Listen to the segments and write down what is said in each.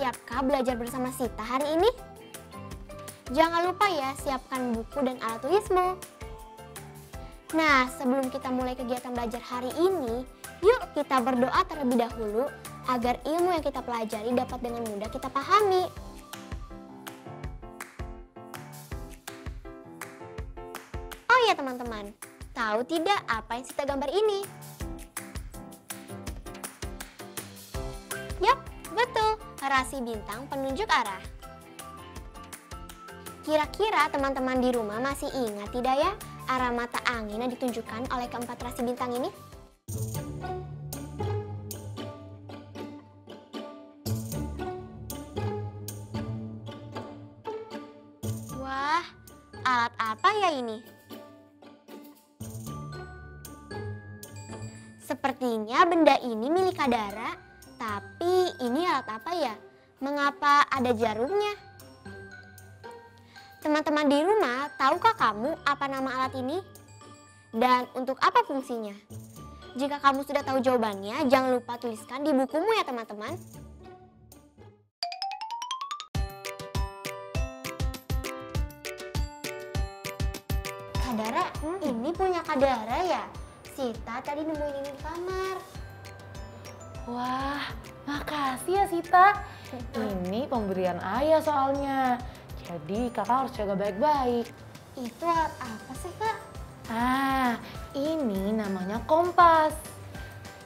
Siapkah belajar bersama Sita hari ini? Jangan lupa ya, siapkan buku dan alat tulismu. Nah, sebelum kita mulai kegiatan belajar hari ini, yuk kita berdoa terlebih dahulu agar ilmu yang kita pelajari dapat dengan mudah kita pahami. Oh ya teman-teman, tahu tidak apa yang Sita gambar ini? Yap, betul. Rasi bintang penunjuk arah. Kira-kira teman-teman di rumah masih ingat tidak ya arah mata angin yang ditunjukkan oleh keempat rasi bintang ini? Wah, alat apa ya ini? Sepertinya benda ini milik Kak Dara. Tapi ini alat apa ya? Mengapa ada jarumnya? Teman-teman di rumah, tahukah kamu apa nama alat ini? Dan untuk apa fungsinya? Jika kamu sudah tahu jawabannya, jangan lupa tuliskan di bukumu ya teman-teman. Kak Dara, ini punya Kak Dara ya? Sita tadi nemuin ini di kamar. Wah, makasih ya Sita. Ini pemberian ayah soalnya. Jadi kakak harus jaga baik-baik. Itu alat apa sih kak? Ah, ini namanya kompas.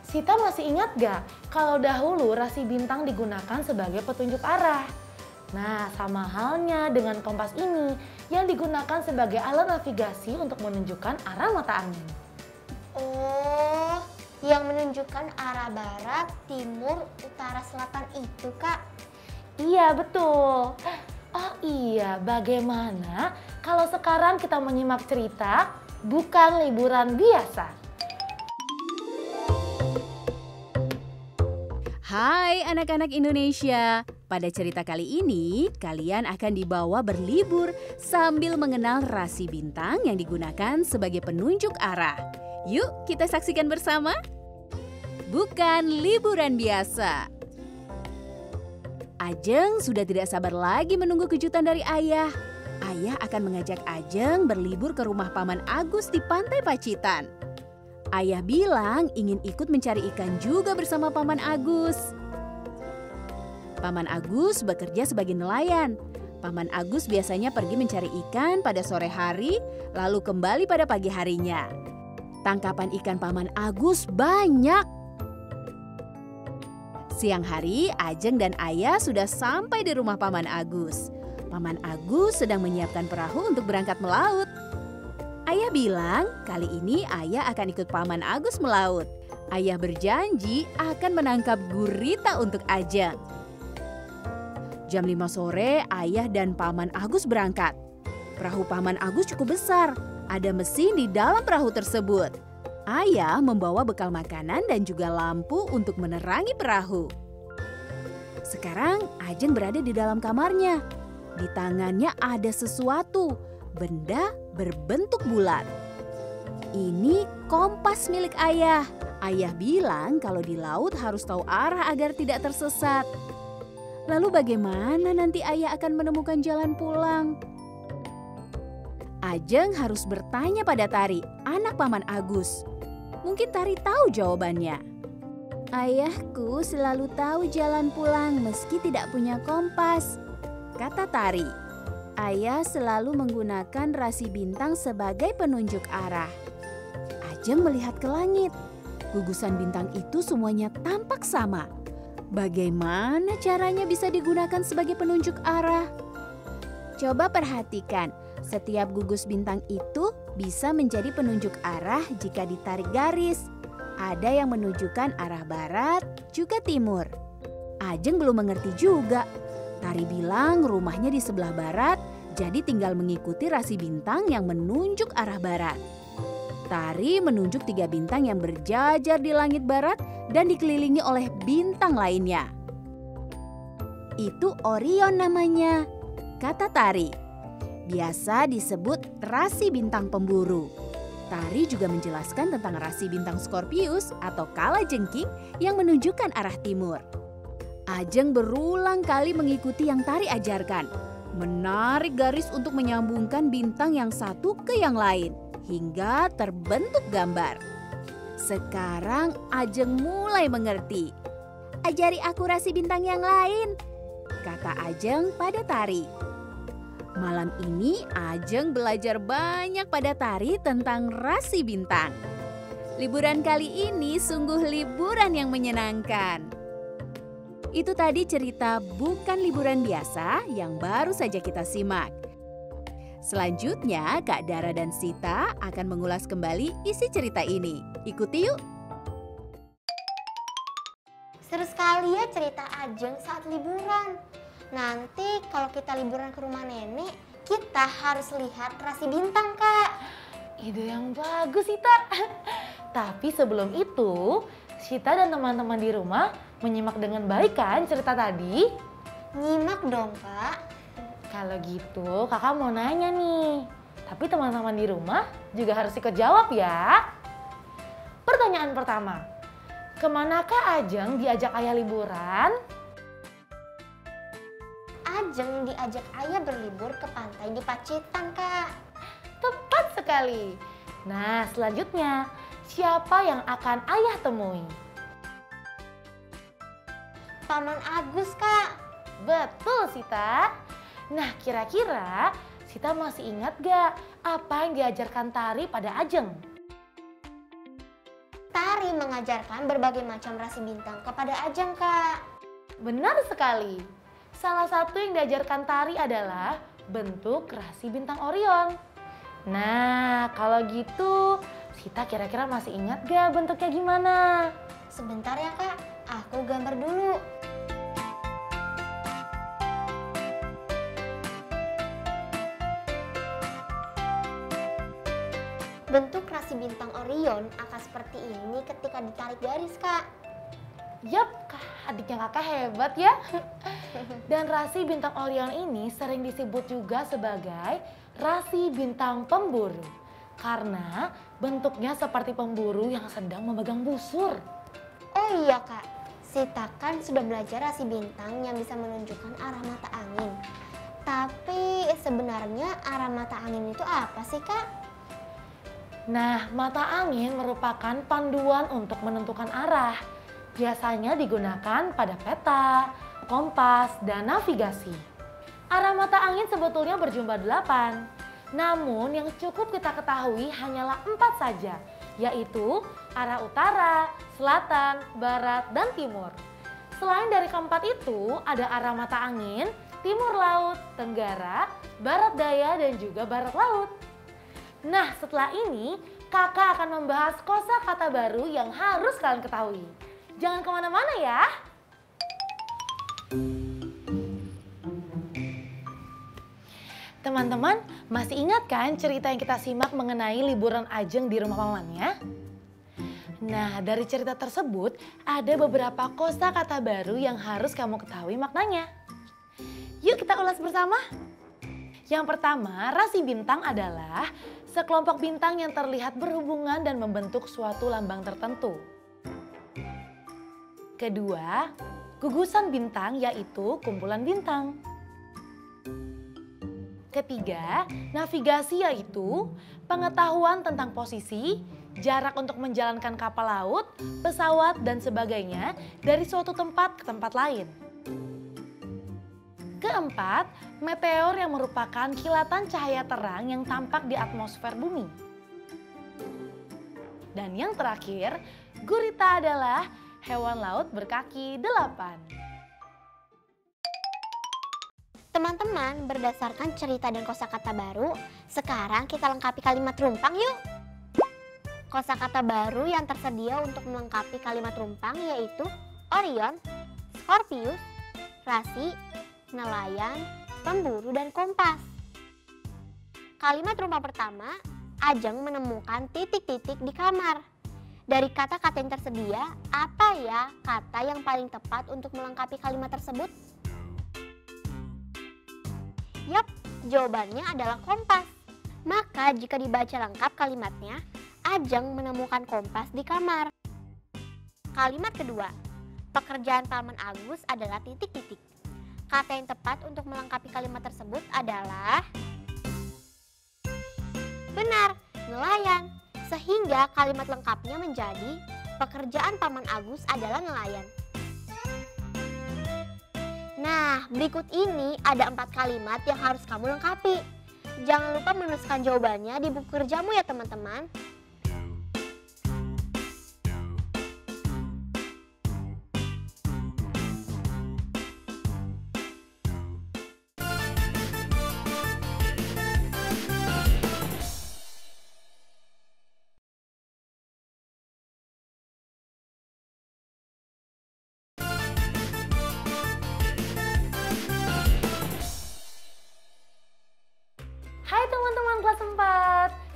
Sita masih ingat gak kalau dahulu rasi bintang digunakan sebagai petunjuk arah? Nah, sama halnya dengan kompas ini yang digunakan sebagai alat navigasi untuk menunjukkan arah mata angin. Oh. Yang menunjukkan arah barat, timur, utara, selatan itu, Kak? Iya, betul. Oh iya, bagaimana kalau sekarang kita menyimak cerita Bukan Liburan Biasa? Hai anak-anak Indonesia. Pada cerita kali ini, kalian akan dibawa berlibur sambil mengenal rasi bintang yang digunakan sebagai penunjuk arah. Yuk kita saksikan bersama. Bukan liburan biasa. Ajeng sudah tidak sabar lagi menunggu kejutan dari ayah. Ayah akan mengajak Ajeng berlibur ke rumah Paman Agus di pantai Pacitan. Ayah bilang ingin ikut mencari ikan juga bersama Paman Agus. Paman Agus bekerja sebagai nelayan. Paman Agus biasanya pergi mencari ikan pada sore hari, lalu kembali pada pagi harinya. Tangkapan ikan Paman Agus banyak. Siang hari, Ajeng dan ayah sudah sampai di rumah Paman Agus. Paman Agus sedang menyiapkan perahu untuk berangkat melaut. Ayah bilang kali ini ayah akan ikut Paman Agus melaut. Ayah berjanji akan menangkap gurita untuk Ajeng. Jam 5 sore, ayah dan Paman Agus berangkat. Perahu Paman Agus cukup besar. Ada mesin di dalam perahu tersebut. Ayah membawa bekal makanan dan juga lampu untuk menerangi perahu. Sekarang Ajeng berada di dalam kamarnya. Di tangannya ada sesuatu, benda berbentuk bulat. Ini kompas milik ayah. Ayah bilang kalau di laut harus tahu arah agar tidak tersesat. Lalu bagaimana nanti ayah akan menemukan jalan pulang? Ajeng harus bertanya pada Tari, anak Paman Agus. Mungkin Tari tahu jawabannya. Ayahku selalu tahu jalan pulang meski tidak punya kompas, kata Tari. Ayah selalu menggunakan rasi bintang sebagai penunjuk arah. Ajeng melihat ke langit. Gugusan bintang itu semuanya tampak sama. Bagaimana caranya bisa digunakan sebagai penunjuk arah? Coba perhatikan. Setiap gugus bintang itu bisa menjadi penunjuk arah jika ditarik garis. Ada yang menunjukkan arah barat, juga timur. Ajeng belum mengerti juga. Tari bilang rumahnya di sebelah barat, jadi tinggal mengikuti rasi bintang yang menunjuk arah barat. Tari menunjuk 3 bintang yang berjajar di langit barat dan dikelilingi oleh bintang lainnya. Itu Orion namanya, kata Tari. Biasa disebut rasi bintang pemburu. Tari juga menjelaskan tentang rasi bintang Scorpius atau kalajengking yang menunjukkan arah timur. Ajeng berulang kali mengikuti yang Tari ajarkan. Menarik garis untuk menyambungkan bintang yang satu ke yang lain hingga terbentuk gambar. Sekarang Ajeng mulai mengerti. Ajari aku rasi bintang yang lain, kata Ajeng pada Tari. Malam ini Ajeng belajar banyak pada Tari tentang rasi bintang. Liburan kali ini sungguh liburan yang menyenangkan. Itu tadi cerita Bukan Liburan Biasa yang baru saja kita simak. Selanjutnya Kak Dara dan Sita akan mengulas kembali isi cerita ini. Ikuti yuk! Seru sekali ya cerita Ajeng saat liburan. Nanti kalau kita liburan ke rumah nenek, kita harus lihat rasi bintang, Kak. Ide yang bagus, Sita. Tapi sebelum itu, Sita dan teman-teman di rumah menyimak dengan baik kan cerita tadi? Nyimak dong, Kak. Kalau gitu, Kakak mau nanya nih. Tapi teman-teman di rumah juga harus ikut jawab ya. Pertanyaan pertama, kemanakah Ajeng diajak ayah liburan? Ajeng diajak ayah berlibur ke pantai di Pacitan, Kak. Tepat sekali. Nah, selanjutnya siapa yang akan ayah temui? Paman Agus, Kak. Betul, Sita. Nah, kira-kira Sita masih ingat gak apa yang diajarkan Tari pada Ajeng? Tari mengajarkan berbagai macam rasi bintang kepada Ajeng, Kak. Benar sekali. Salah satu yang diajarkan Tari adalah bentuk rasi bintang Orion. Nah, kalau gitu Sita kira-kira masih ingat gak bentuknya gimana? Sebentar ya, Kak, aku gambar dulu. Bentuk rasi bintang Orion akan seperti ini ketika ditarik garis, Kak. Yap, adiknya Kakak hebat ya. Dan rasi bintang Orion ini sering disebut juga sebagai rasi bintang pemburu. Karena bentuknya seperti pemburu yang sedang memegang busur. Oh iya, Kak, Sita kan sudah belajar rasi bintang yang bisa menunjukkan arah mata angin. Tapi sebenarnya arah mata angin itu apa sih, Kak? Nah, mata angin merupakan panduan untuk menentukan arah. Biasanya digunakan pada peta, kompas, dan navigasi. Arah mata angin sebetulnya berjumlah 8. Namun yang cukup kita ketahui hanyalah 4 saja, yaitu arah utara, selatan, barat, dan timur. Selain dari keempat itu, ada arah mata angin, timur laut, tenggara, barat daya, dan juga barat laut. Nah, setelah ini Kakak akan membahas kosakata baru yang harus kalian ketahui. Jangan kemana-mana ya! Teman-teman, masih ingat kan cerita yang kita simak mengenai liburan Ajeng di rumah pamannya? Nah, dari cerita tersebut ada beberapa kosakata baru yang harus kamu ketahui maknanya. Yuk kita ulas bersama. Yang pertama, rasi bintang adalah sekelompok bintang yang terlihat berhubungan dan membentuk suatu lambang tertentu. Kedua, gugusan bintang yaitu kumpulan bintang. Ketiga, navigasi yaitu pengetahuan tentang posisi, jarak untuk menjalankan kapal laut, pesawat, dan sebagainya dari suatu tempat ke tempat lain. Keempat, meteor yang merupakan kilatan cahaya terang yang tampak di atmosfer bumi. Dan yang terakhir, gurita adalah hewan laut berkaki 8. Teman-teman, berdasarkan cerita dan kosakata baru, sekarang kita lengkapi kalimat rumpang yuk. Kosakata baru yang tersedia untuk melengkapi kalimat rumpang yaitu Orion, Scorpius, rasi, nelayan, pemburu, dan kompas. Kalimat rumpang pertama, Ajeng menemukan titik-titik di kamar. Dari kata-kata yang tersedia, apa ya kata yang paling tepat untuk melengkapi kalimat tersebut? Yap, jawabannya adalah kompas. Maka jika dibaca lengkap kalimatnya, Ajeng menemukan kompas di kamar. Kalimat kedua, pekerjaan Paman Agus adalah titik-titik. Kata yang tepat untuk melengkapi kalimat tersebut adalah... benar, nelayan. Sehingga kalimat lengkapnya menjadi pekerjaan Paman Agus adalah nelayan. Nah, berikut ini ada 4 kalimat yang harus kamu lengkapi. Jangan lupa menuliskan jawabannya di buku kerjamu ya teman-teman.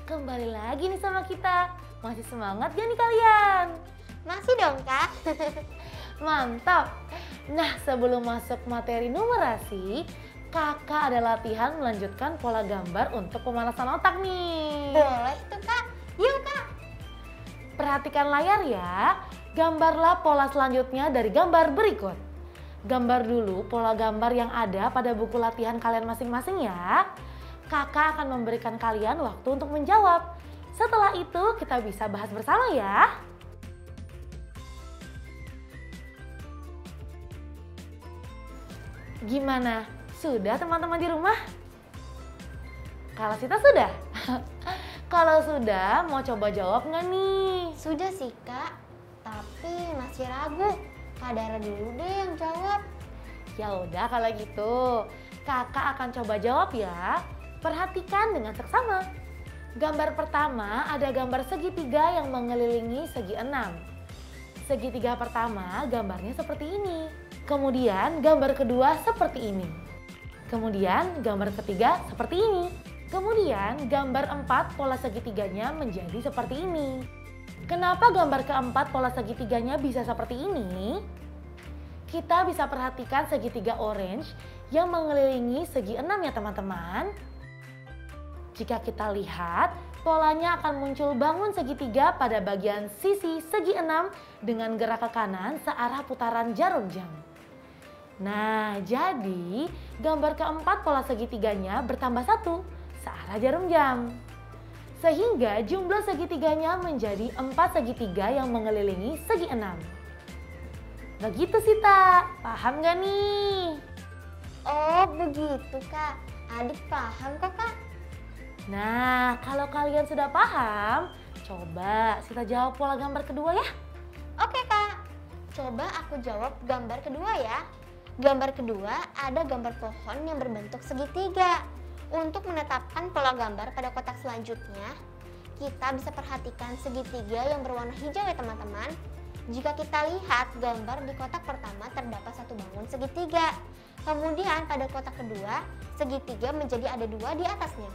Kembali lagi nih sama kita. Masih semangat gak nih kalian? Masih dong Kak. Mantap. Nah, sebelum masuk materi numerasi, Kakak ada latihan melanjutkan pola gambar untuk pemanasan otak nih. Boleh tuh Kak. Yuk Kak. Perhatikan layar ya. Gambarlah pola selanjutnya dari gambar berikut. Gambar dulu pola gambar yang ada pada buku latihan kalian masing-masing ya. Kakak akan memberikan kalian waktu untuk menjawab. Setelah itu kita bisa bahas bersama ya. Gimana? Sudah teman-teman di rumah? Kalau Sita sudah? Kalau sudah mau coba jawab nggak nih? Sudah sih Kak, tapi masih ragu. Kak Dara dulu deh yang jawab. Ya udah kalau gitu, Kakak akan coba jawab ya. Perhatikan dengan seksama. Gambar pertama ada gambar segitiga yang mengelilingi segi 6. Segitiga pertama gambarnya seperti ini. Kemudian gambar kedua seperti ini. Kemudian gambar ketiga seperti ini. Kemudian gambar 4 pola segitiganya menjadi seperti ini. Kenapa gambar keempat pola segitiganya bisa seperti ini? Kita bisa perhatikan segitiga orange yang mengelilingi segi 6 ya teman-teman. Jika kita lihat, polanya akan muncul bangun segitiga pada bagian sisi segi 6 dengan gerak ke kanan searah putaran jarum jam. Nah, jadi gambar keempat pola segitiganya bertambah 1 searah jarum jam. Sehingga jumlah segitiganya menjadi 4 segitiga yang mengelilingi segi 6. Begitu sih, Sita. Paham gak nih? Oh, begitu, Kak. Adik paham, Kakak. Nah, kalau kalian sudah paham, coba Sita jawab pola gambar kedua ya. Oke Kak, coba aku jawab gambar kedua ya. Gambar kedua ada gambar pohon yang berbentuk segitiga. Untuk menetapkan pola gambar pada kotak selanjutnya, kita bisa perhatikan segitiga yang berwarna hijau ya teman-teman. Jika kita lihat gambar di kotak pertama terdapat 1 bangun segitiga. Kemudian pada kotak kedua, segitiga menjadi ada 2 di atasnya.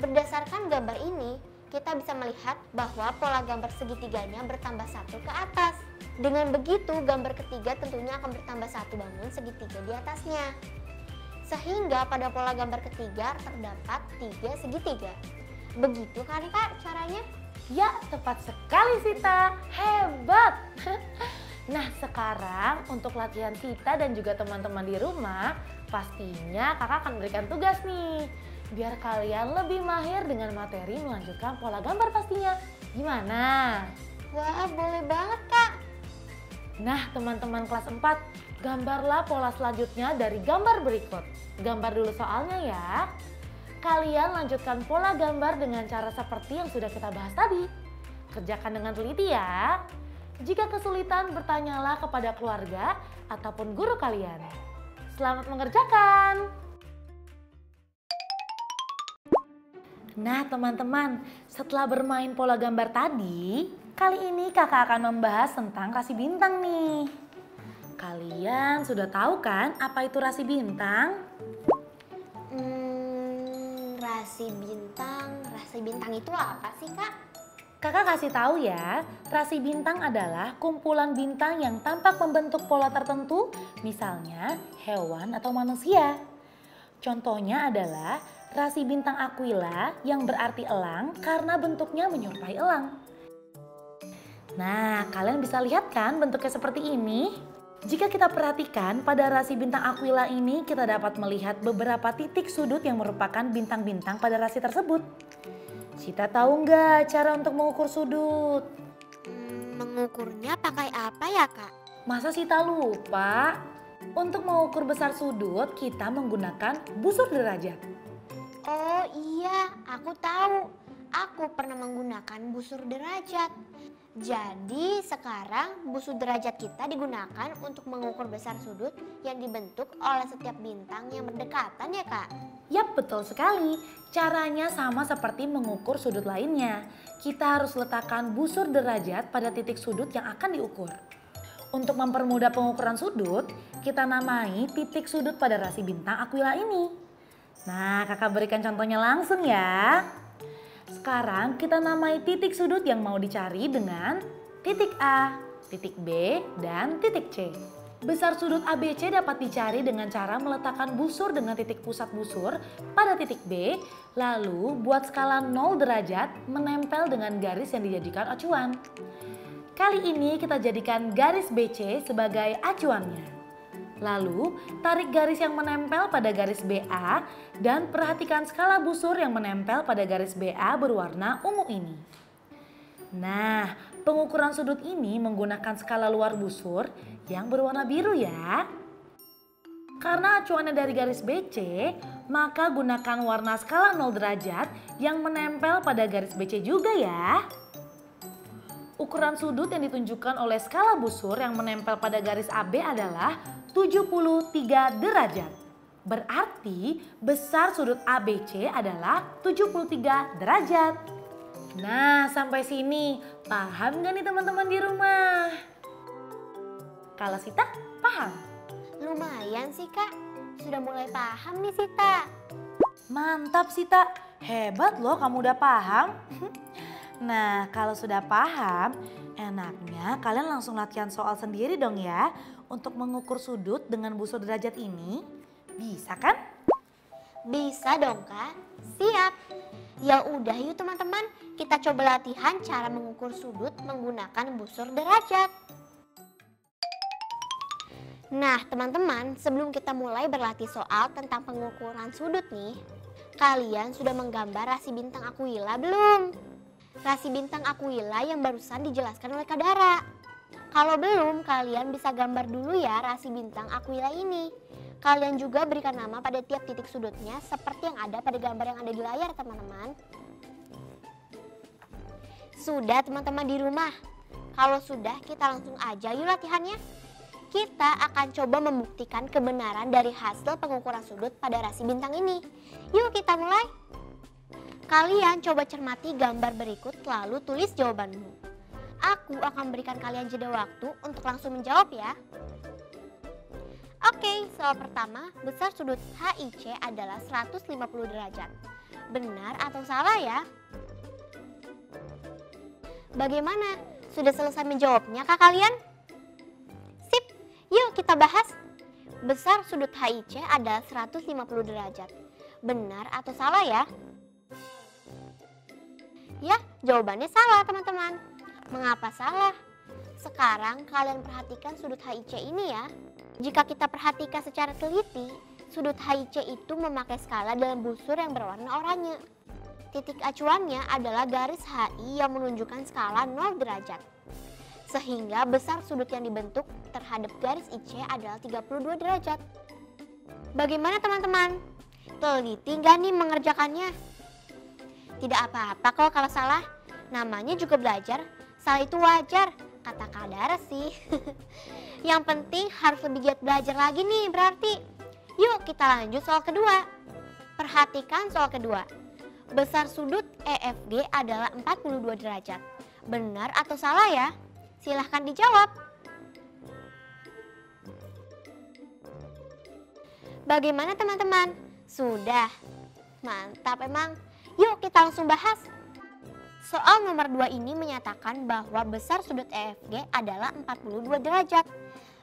Berdasarkan gambar ini, kita bisa melihat bahwa pola gambar segitiganya bertambah 1 ke atas. Dengan begitu, gambar ketiga tentunya akan bertambah 1 bangun segitiga di atasnya. Sehingga pada pola gambar ketiga terdapat 3 segitiga. Begitu kan Kak caranya? Ya, tepat sekali Sita. Hebat! Nah, sekarang untuk latihan Sita dan juga teman-teman di rumah, pastinya Kakak akan berikan tugas nih. Biar kalian lebih mahir dengan materi melanjutkan pola gambar pastinya. Gimana? Wah, boleh banget Kak. Nah, teman-teman kelas 4, gambarlah pola selanjutnya dari gambar berikut. Gambar dulu soalnya ya. Kalian lanjutkan pola gambar dengan cara seperti yang sudah kita bahas tadi. Kerjakan dengan teliti ya. Jika kesulitan, bertanyalah kepada keluarga ataupun guru kalian. Selamat mengerjakan! Nah teman-teman, setelah bermain pola gambar tadi, kali ini kakak akan membahas tentang rasi bintang nih. Kalian sudah tahu kan apa itu rasi bintang? Rasi bintang itu apa sih kak? Kakak kasih tahu ya, rasi bintang adalah kumpulan bintang yang tampak membentuk pola tertentu, misalnya hewan atau manusia. Contohnya adalah rasi bintang Aquila yang berarti elang karena bentuknya menyerupai elang. Nah, kalian bisa lihat kan bentuknya seperti ini? Jika kita perhatikan pada rasi bintang Aquila ini, kita dapat melihat beberapa titik sudut yang merupakan bintang-bintang pada rasi tersebut. Sita tahu nggak cara untuk mengukur sudut? Mengukurnya pakai apa ya kak? Masa Sita lupa? Untuk mengukur besar sudut, kita menggunakan busur derajat. Oh iya, aku tahu. Aku pernah menggunakan busur derajat. Jadi sekarang busur derajat kita digunakan untuk mengukur besar sudut yang dibentuk oleh setiap bintang yang berdekatan ya kak? Yap, betul sekali. Caranya sama seperti mengukur sudut lainnya. Kita harus letakkan busur derajat pada titik sudut yang akan diukur. Untuk mempermudah pengukuran sudut, kita namai titik sudut pada rasi bintang Aquila ini. Nah, kakak berikan contohnya langsung ya. Sekarang kita namai titik sudut yang mau dicari dengan titik A, titik B, dan titik C. Besar sudut ABC dapat dicari dengan cara meletakkan busur dengan titik pusat busur pada titik B, lalu buat skala 0 derajat menempel dengan garis yang dijadikan acuan. Kali ini kita jadikan garis BC sebagai acuannya. Lalu, tarik garis yang menempel pada garis BA dan perhatikan skala busur yang menempel pada garis BA berwarna ungu ini. Nah, pengukuran sudut ini menggunakan skala luar busur yang berwarna biru ya. Karena acuannya dari garis BC, maka gunakan warna skala 0 derajat yang menempel pada garis BC juga ya. Ukuran sudut yang ditunjukkan oleh skala busur yang menempel pada garis AB adalah 73 derajat. Berarti besar sudut ABC adalah 73 derajat. Nah, sampai sini paham gak nih teman-teman di rumah? Kalau Sita paham? Lumayan sih kak, sudah mulai paham nih Sita. Mantap Sita, hebat loh kamu udah paham. Nah, kalau sudah paham, enaknya kalian langsung latihan soal sendiri dong ya. Untuk mengukur sudut dengan busur derajat ini, bisa kan? Bisa dong kak, siap. Ya udah yuk teman-teman, kita coba latihan cara mengukur sudut menggunakan busur derajat. Nah teman-teman, sebelum kita mulai berlatih soal tentang pengukuran sudut nih, kalian sudah menggambar rasi bintang Aquila belum? Rasi bintang Aquila yang barusan dijelaskan oleh Kak Dara. Kalau belum, kalian bisa gambar dulu ya rasi bintang Aquila ini. Kalian juga berikan nama pada tiap titik sudutnya seperti yang ada pada gambar yang ada di layar teman-teman. Sudah teman-teman di rumah? Kalau sudah, kita langsung aja yuk latihannya. Kita akan coba membuktikan kebenaran dari hasil pengukuran sudut pada rasi bintang ini. Yuk kita mulai. Kalian coba cermati gambar berikut lalu tulis jawabanmu. Aku akan berikan kalian jeda waktu untuk langsung menjawab ya. Oke, soal pertama, besar sudut HIC adalah 150 derajat. Benar atau salah ya? Bagaimana? Sudah selesai menjawabnya kah kalian? Sip, yuk kita bahas. Besar sudut HIC adalah 150 derajat. Benar atau salah ya? Ya, jawabannya salah teman-teman. Mengapa salah? Sekarang kalian perhatikan sudut HIC ini ya. Jika kita perhatikan secara teliti, sudut HIC itu memakai skala dalam busur yang berwarna oranye. Titik acuannya adalah garis HI yang menunjukkan skala 0 derajat. Sehingga besar sudut yang dibentuk terhadap garis IC adalah 32 derajat. Bagaimana teman-teman? Teliti nggak nih mengerjakannya? Tidak apa-apa kok kalau salah, namanya juga belajar, salah itu wajar, kata Kak Dara sih. Yang penting harus lebih giat belajar lagi nih berarti. Yuk kita lanjut soal kedua. Perhatikan soal kedua. Besar sudut EFG adalah 42 derajat. Benar atau salah ya? Silahkan dijawab. Bagaimana teman-teman? Sudah? Mantap emang. Yuk kita langsung bahas. Soal nomor 2 ini menyatakan bahwa besar sudut EFG adalah 42 derajat.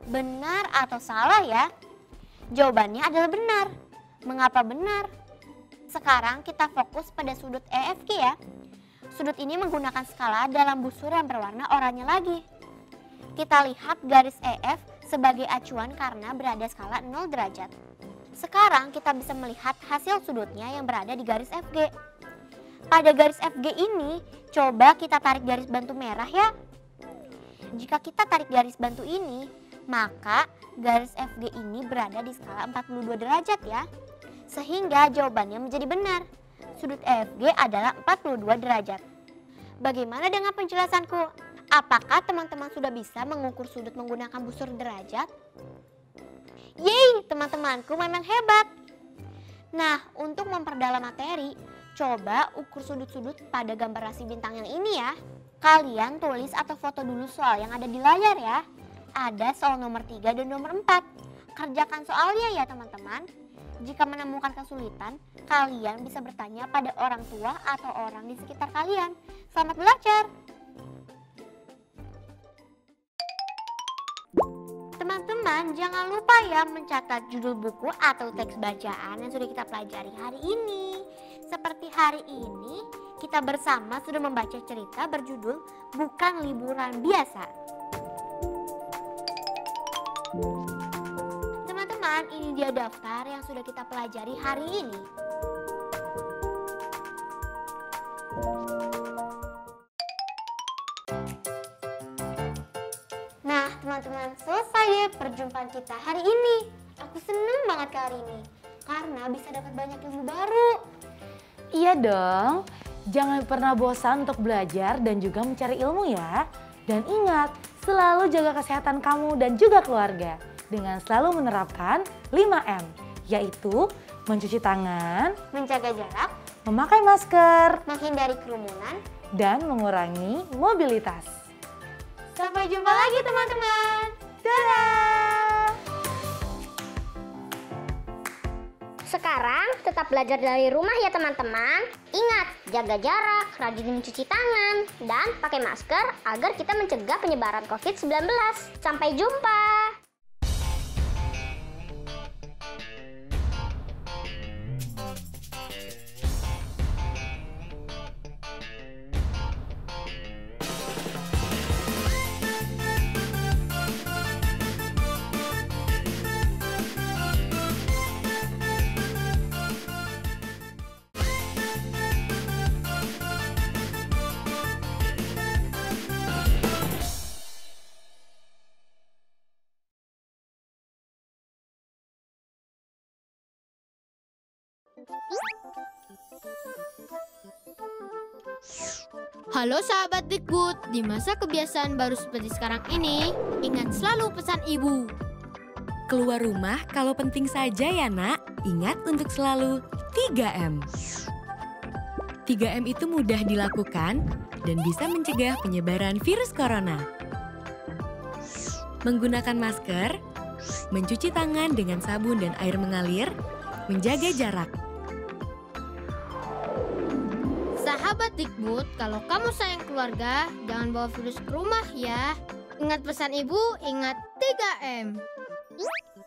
Benar atau salah ya? Jawabannya adalah benar. Mengapa benar? Sekarang kita fokus pada sudut EFG ya. Sudut ini menggunakan skala dalam busur yang berwarna oranye lagi. Kita lihat garis EF sebagai acuan karena berada skala 0 derajat. Sekarang kita bisa melihat hasil sudutnya yang berada di garis FG. Pada garis FG ini, coba kita tarik garis bantu merah ya. Jika kita tarik garis bantu ini, maka garis FG ini berada di skala 42 derajat ya. Sehingga jawabannya menjadi benar. Sudut EFG adalah 42 derajat. Bagaimana dengan penjelasanku? Apakah teman-teman sudah bisa mengukur sudut menggunakan busur derajat? Yeay, teman-temanku memang hebat. Nah, untuk memperdalam materi, coba ukur sudut-sudut pada gambar rasi bintang yang ini ya. Kalian tulis atau foto dulu soal yang ada di layar ya. Ada soal nomor 3 dan nomor 4. Kerjakan soalnya ya teman-teman. Jika menemukan kesulitan, kalian bisa bertanya pada orang tua atau orang di sekitar kalian. Selamat belajar! Teman-teman, jangan lupa ya mencatat judul buku atau teks bacaan yang sudah kita pelajari hari ini. Seperti hari ini, kita bersama sudah membaca cerita berjudul Bukan Liburan Biasa. Ini dia daftar yang sudah kita pelajari hari ini. Nah teman-teman, selesai deh perjumpaan kita hari ini. Aku seneng banget hari ini karena bisa dapat banyak ilmu baru. Iya dong, jangan pernah bosan untuk belajar dan juga mencari ilmu ya. Dan ingat, selalu jaga kesehatan kamu dan juga keluarga dengan selalu menerapkan 5M, yaitu mencuci tangan, menjaga jarak, memakai masker, menghindari kerumunan, dan mengurangi mobilitas. Sampai jumpa lagi teman-teman. Dadah! Sekarang tetap belajar dari rumah ya teman-teman. Ingat, jaga jarak, rajin mencuci tangan, dan pakai masker agar kita mencegah penyebaran COVID-19. Sampai jumpa! Halo sahabat Dikbud, di masa kebiasaan baru seperti sekarang ini, ingat selalu pesan ibu. Keluar rumah kalau penting saja ya nak, ingat untuk selalu 3M. 3M itu mudah dilakukan dan bisa mencegah penyebaran virus corona. Menggunakan masker, mencuci tangan dengan sabun dan air mengalir, menjaga jarak. Sahabat Dikbud, kalau kamu sayang keluarga, jangan bawa virus ke rumah ya. Ingat pesan ibu, ingat 3M.